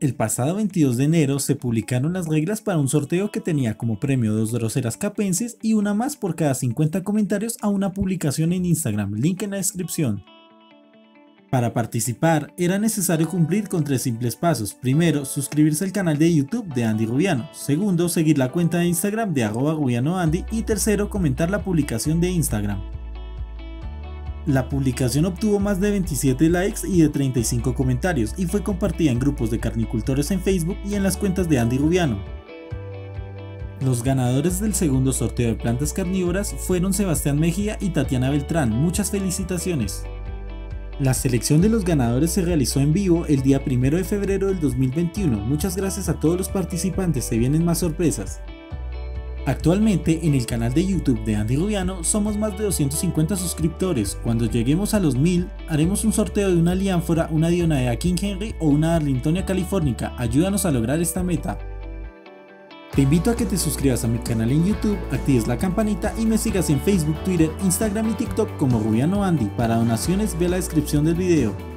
El pasado 22 de enero se publicaron las reglas para un sorteo que tenía como premio 2 droseras capenses y una más por cada 50 comentarios a una publicación en Instagram, link en la descripción. Para participar era necesario cumplir con 3 simples pasos: primero, suscribirse al canal de YouTube de Andy Rubiano; segundo, seguir la cuenta de Instagram de @rubianoandy y tercero, comentar la publicación de Instagram. La publicación obtuvo más de 27 likes y de 35 comentarios y fue compartida en grupos de carnicultores en Facebook y en las cuentas de Andy Rubiano. Los ganadores del segundo sorteo de plantas carnívoras fueron Sebastián Mejía y Tatiana Beltrán. Muchas felicitaciones. La selección de los ganadores se realizó en vivo el día 1 de febrero del 2021. Muchas gracias a todos los participantes, se vienen más sorpresas. Actualmente en el canal de YouTube de Andy Rubiano somos más de 250 suscriptores. Cuando lleguemos a los 1000 haremos un sorteo de una heliamphora, una dionaea King Henry o una Darlingtonia Californica. Ayúdanos a lograr esta meta. Te invito a que te suscribas a mi canal en YouTube, actives la campanita y me sigas en Facebook, Twitter, Instagram y TikTok como Rubiano Andy. Para donaciones ve la descripción del video.